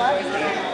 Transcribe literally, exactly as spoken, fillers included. I love it.